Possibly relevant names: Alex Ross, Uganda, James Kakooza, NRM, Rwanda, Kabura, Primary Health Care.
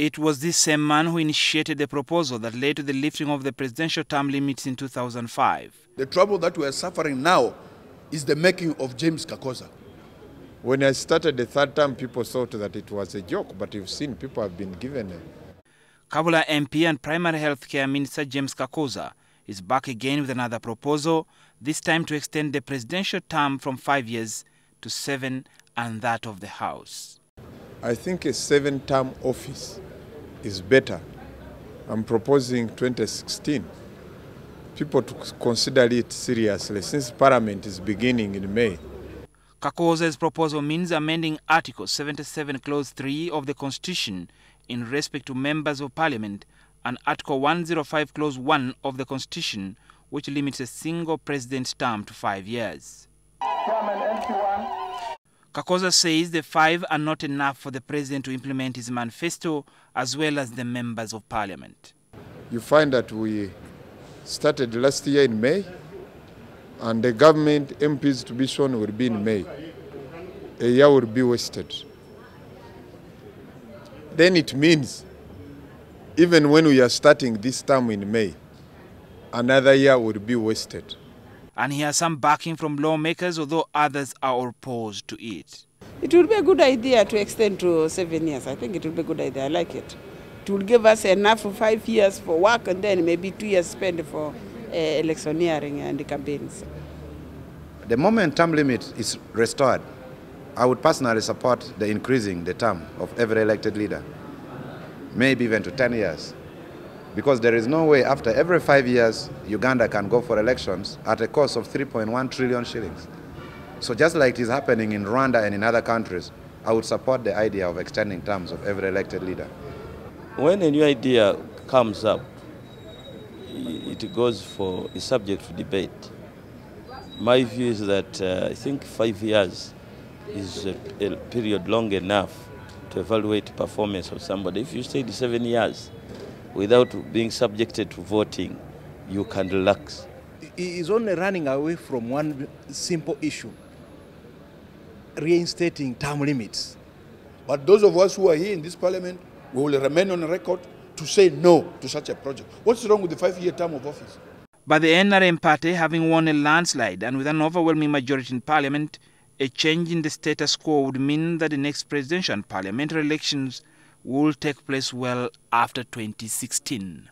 It was this same man who initiated the proposal that led to the lifting of the presidential term limits in 2005. The trouble that we are suffering now is the making of James Kakooza. When I started the third term, people thought that it was a joke, but you've seen people have been given it. Kabura MP and Primary Health Care Minister James Kakooza is back again with another proposal, this time to extend the presidential term from 5 years to 7 and that of the House. I think a 7-term office is better. I'm proposing 2016. People to consider it seriously since Parliament is beginning in May. Kakooza's proposal means amending Article 77 Clause 3 of the Constitution in respect to members of Parliament and Article 105 Clause 1 of the Constitution, which limits a single president's term to 5 years. Kakooza says the 5 are not enough for the president to implement his manifesto as well as the members of Parliament. You find that we started last year in May, and the government MPs to be shown will be in May. A year will be wasted. Then it means even when we are starting this term in May, another year will be wasted. And he has some backing from lawmakers, although others are opposed to it. It will be a good idea to extend to 7 years. I think it will be a good idea. I like it. It will give us enough for 5 years for work and then maybe 2 years spent for electioneering and the campaigns. The moment term limit is restored, I would personally support the increasing the term of every elected leader, maybe even to 10 years. Because there is no way after every 5 years, Uganda can go for elections at a cost of 3.1 trillion shillings. So just like it is happening in Rwanda and in other countries, I would support the idea of extending terms of every elected leader. When a new idea comes up, it goes for a subject to debate. My view is that I think 5 years is a period long enough to evaluate performance of somebody. If you stay the 7 years, without being subjected to voting, you can relax. He is only running away from one simple issue, reinstating term limits. But those of us who are here in this parliament, we will remain on record to say no to such a project. What's wrong with the 5-year term of office? But the NRM party, having won a landslide and with an overwhelming majority in parliament, a change in the status quo would mean that the next presidential and parliamentary elections will take place well after 2016.